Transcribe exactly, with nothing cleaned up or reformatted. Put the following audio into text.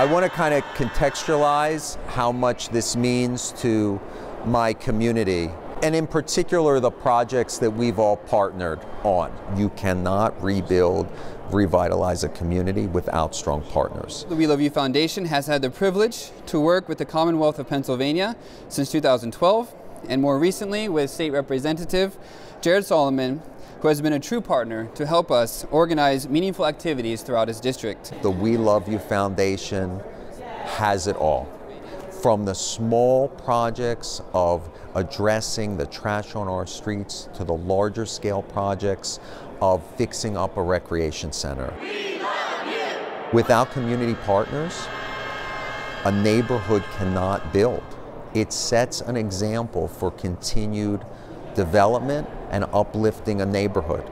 I want to kind of contextualize how much this means to my community, and in particular the projects that we've all partnered on. You cannot rebuild, revitalize a community without strong partners. The WeLoveU Foundation has had the privilege to work with the Commonwealth of Pennsylvania since two thousand twelve, and more recently with State Representative Jared Solomon, who has been a true partner to help us organize meaningful activities throughout his district. The WeLoveU Foundation has it all. From the small projects of addressing the trash on our streets to the larger scale projects of fixing up a recreation center. Without community partners, a neighborhood cannot build. It sets an example for continued development and uplifting a neighborhood.